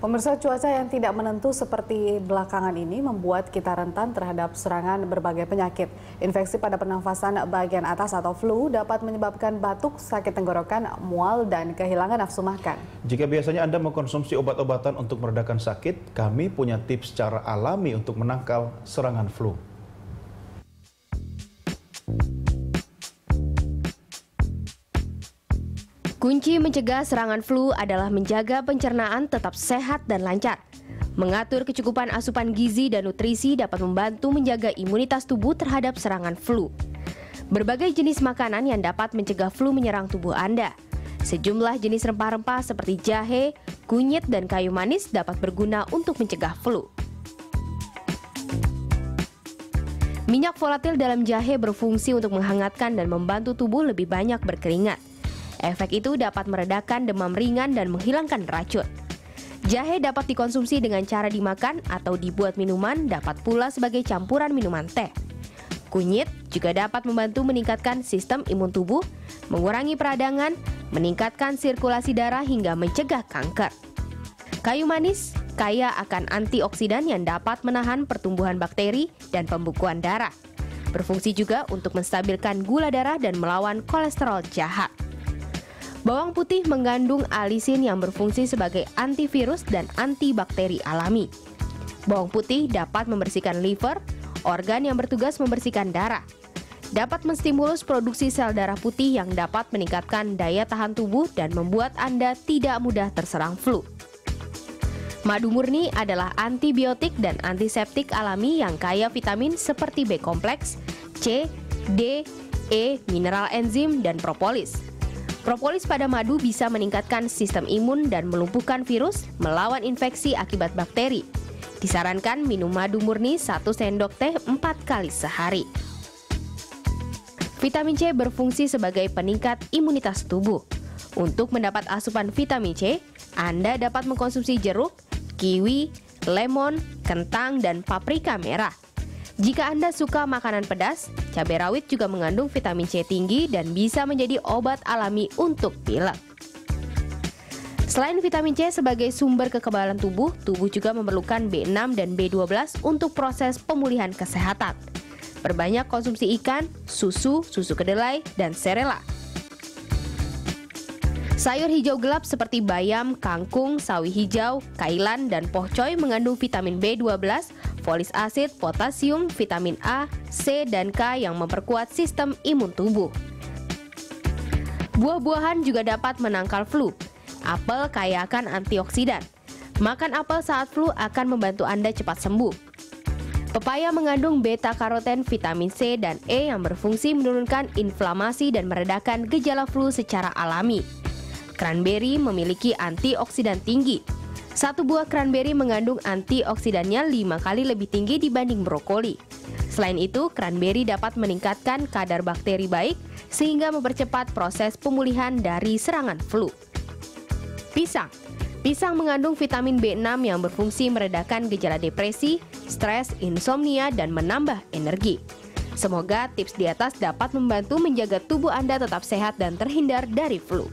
Pemirsa, cuaca yang tidak menentu seperti belakangan ini membuat kita rentan terhadap serangan berbagai penyakit. Infeksi pada pernafasan bagian atas atau flu dapat menyebabkan batuk, sakit tenggorokan, mual, dan kehilangan nafsu makan. Jika biasanya Anda mengkonsumsi obat-obatan untuk meredakan sakit, kami punya tips secara alami untuk menangkal serangan flu. Kunci mencegah serangan flu adalah menjaga pencernaan tetap sehat dan lancar. Mengatur kecukupan asupan gizi dan nutrisi dapat membantu menjaga imunitas tubuh terhadap serangan flu. Berbagai jenis makanan yang dapat mencegah flu menyerang tubuh Anda. Sejumlah jenis rempah-rempah seperti jahe, kunyit, dan kayu manis dapat berguna untuk mencegah flu. Minyak volatil dalam jahe berfungsi untuk menghangatkan dan membantu tubuh lebih banyak berkeringat. Efek itu dapat meredakan demam ringan dan menghilangkan racun. Jahe dapat dikonsumsi dengan cara dimakan atau dibuat minuman, dapat pula sebagai campuran minuman teh. Kunyit juga dapat membantu meningkatkan sistem imun tubuh, mengurangi peradangan, meningkatkan sirkulasi darah hingga mencegah kanker. Kayu manis kaya akan antioksidan yang dapat menahan pertumbuhan bakteri dan pembekuan darah. Berfungsi juga untuk menstabilkan gula darah dan melawan kolesterol jahat. Bawang putih mengandung alisin yang berfungsi sebagai antivirus dan antibakteri alami. Bawang putih dapat membersihkan liver, organ yang bertugas membersihkan darah. Dapat menstimulus produksi sel darah putih yang dapat meningkatkan daya tahan tubuh dan membuat Anda tidak mudah terserang flu. Madu murni adalah antibiotik dan antiseptik alami yang kaya vitamin seperti B kompleks, C, D, E, mineral enzim, dan propolis. Propolis pada madu bisa meningkatkan sistem imun dan melumpuhkan virus melawan infeksi akibat bakteri. Disarankan minum madu murni 1 sendok teh 4 kali sehari. Vitamin C berfungsi sebagai peningkat imunitas tubuh. Untuk mendapat asupan vitamin C, Anda dapat mengkonsumsi jeruk, kiwi, lemon, kentang, dan paprika merah. Jika Anda suka makanan pedas, cabai rawit juga mengandung vitamin C tinggi dan bisa menjadi obat alami untuk pilek. Selain vitamin C sebagai sumber kekebalan tubuh, tubuh juga memerlukan B6 dan B12 untuk proses pemulihan kesehatan. Perbanyak konsumsi ikan, susu, susu kedelai, dan serela. Sayur hijau gelap seperti bayam, kangkung, sawi hijau, kailan, dan pohcoy mengandung vitamin B12, folik asid, potasium, vitamin A, C, dan K yang memperkuat sistem imun tubuh. Buah-buahan juga dapat menangkal flu. Apel kaya akan antioksidan. Makan apel saat flu akan membantu Anda cepat sembuh. Pepaya mengandung beta-karoten, vitamin C, dan E yang berfungsi menurunkan inflamasi dan meredakan gejala flu secara alami. Cranberry memiliki antioksidan tinggi. Satu buah cranberry mengandung antioksidannya 5 kali lebih tinggi dibanding brokoli. Selain itu, cranberry dapat meningkatkan kadar bakteri baik sehingga mempercepat proses pemulihan dari serangan flu. Pisang. Pisang mengandung vitamin B6 yang berfungsi meredakan gejala depresi, stres, insomnia, dan menambah energi. Semoga tips di atas dapat membantu menjaga tubuh Anda tetap sehat dan terhindar dari flu.